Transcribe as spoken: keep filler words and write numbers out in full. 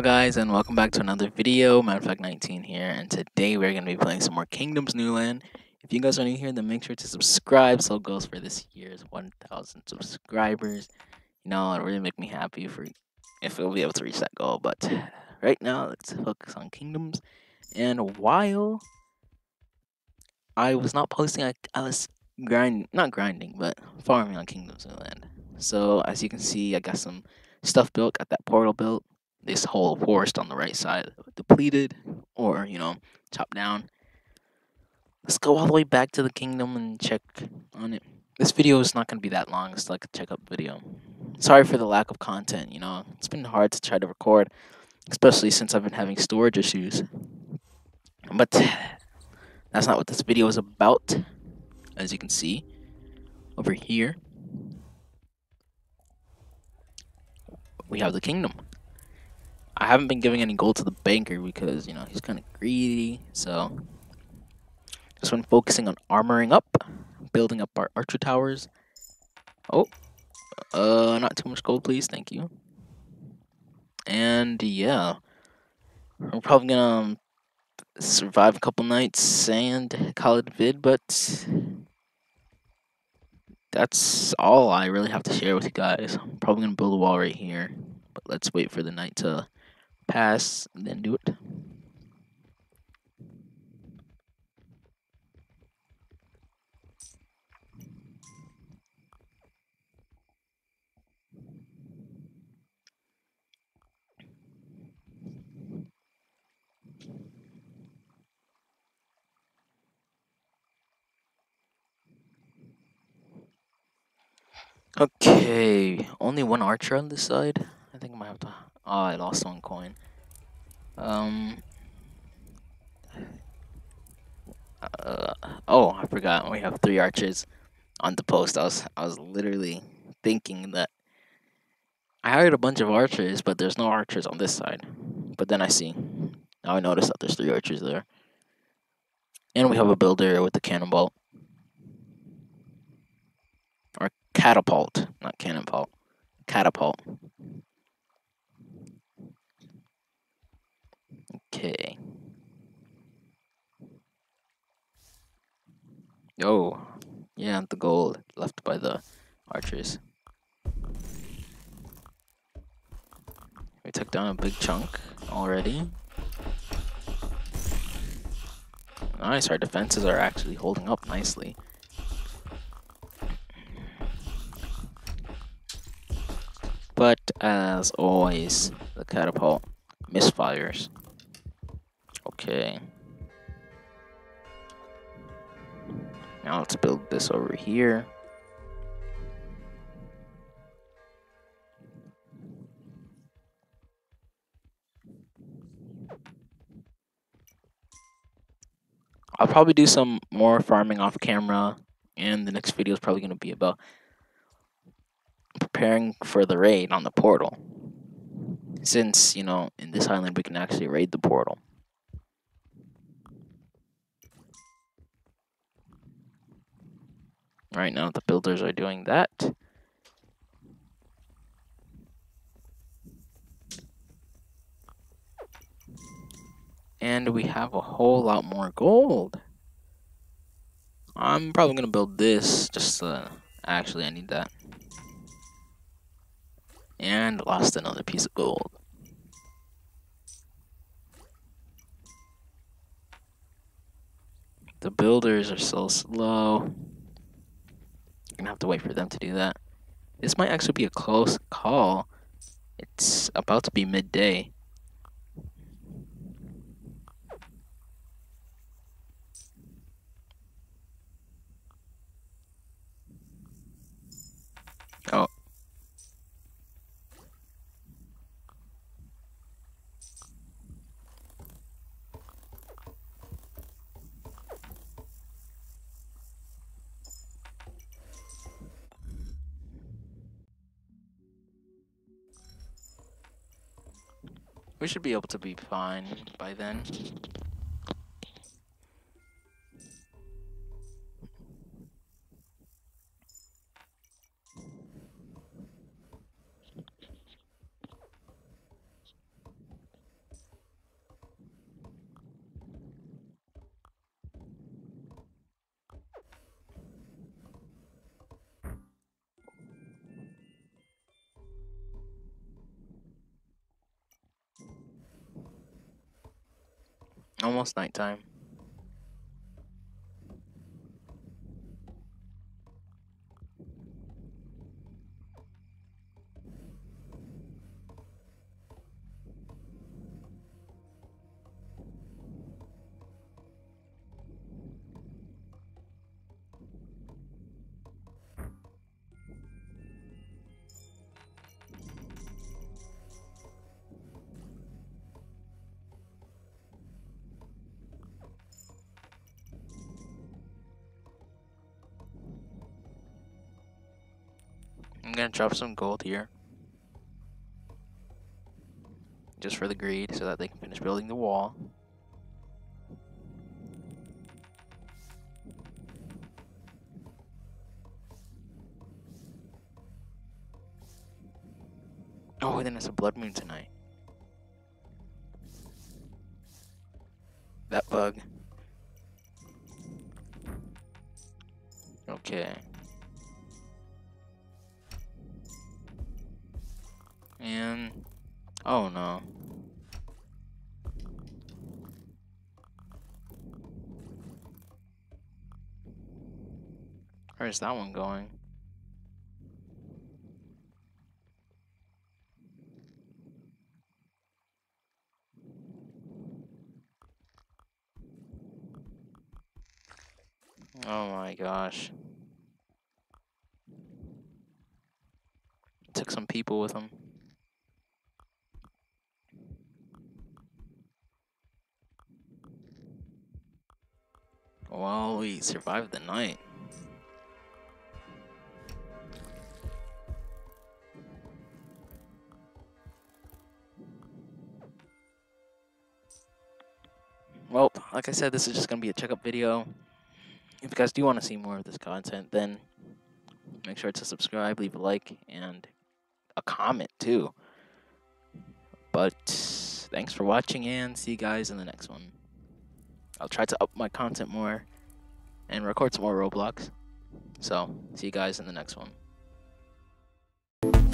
Hello guys, and welcome back to another video. MadFact nineteen here, and today we're going to be playing some more Kingdoms New Land. If you guys are new here, then make sure to subscribe. So goes for this year's one thousand subscribers. You know, it really make me happy for if we'll be able to reach that goal. But right now, let's focus on Kingdoms. And while I was not posting, I, I was grinding, not grinding, but farming on Kingdoms New Land. So as you can see, I got some stuff built, got that portal built. This whole forest on the right side depleted or, you know, chopped down. Let's go all the way back to the kingdom and check on it. This video is not going to be that long. It's like a checkup video. Sorry for the lack of content, you know. It's been hard to try to record, especially since I've been having storage issues. But that's not what this video is about, as you can see over here. We have the kingdom. I haven't been giving any gold to the banker because, you know, he's kind of greedy, so just been focusing on armoring up, building up our archer towers. Oh, uh, not too much gold, please, thank you. And, yeah, we're probably gonna um, survive a couple nights and call it a vid, but that's all I really have to share with you guys. I'm probably gonna build a wall right here, but let's wait for the night to pass and then do it. Okay, only one archer on this side. I think I might have to. Oh, I lost one coin. Um. Uh, oh, I forgot. We have three archers on the post. I was, I was literally thinking that I hired a bunch of archers, but there's no archers on this side. But then I see. Now I notice that there's three archers there, and we have a builder with a cannonball or catapult, not cannonball, catapult. Okay. Oh, yeah, the gold left by the archers. We took down a big chunk already. Nice, our defenses are actually holding up nicely. But as always, the catapult misfires. Okay. Now let's build this over here. I'll probably do some more farming off camera, and the next video is probably going to be about preparing for the raid on the portal. Since, you know, in this island we can actually raid the portal. Right now, the builders are doing that. And we have a whole lot more gold. I'm probably going to build this. Just uh, actually, I need that. And lost another piece of gold. The builders are so slow. Gonna have to wait for them to do that. This might actually be a close call. It's about to be midday. Oh. We should be able to be fine by then. Almost nighttime. I'm gonna drop some gold here, just for the greed, so that they can finish building the wall. Oh, and then it's a blood moon tonight. That bug. Okay. And oh no. Where's that one going? Oh my gosh. Took some people with him. Well, we survived the night. Well, like I said, this is just going to be a checkup video. If you guys do want to see more of this content, then make sure to subscribe, leave a like, and a comment too. But thanks for watching, and see you guys in the next one. I'll try to up my content more and record some more Roblox. So, see you guys in the next one.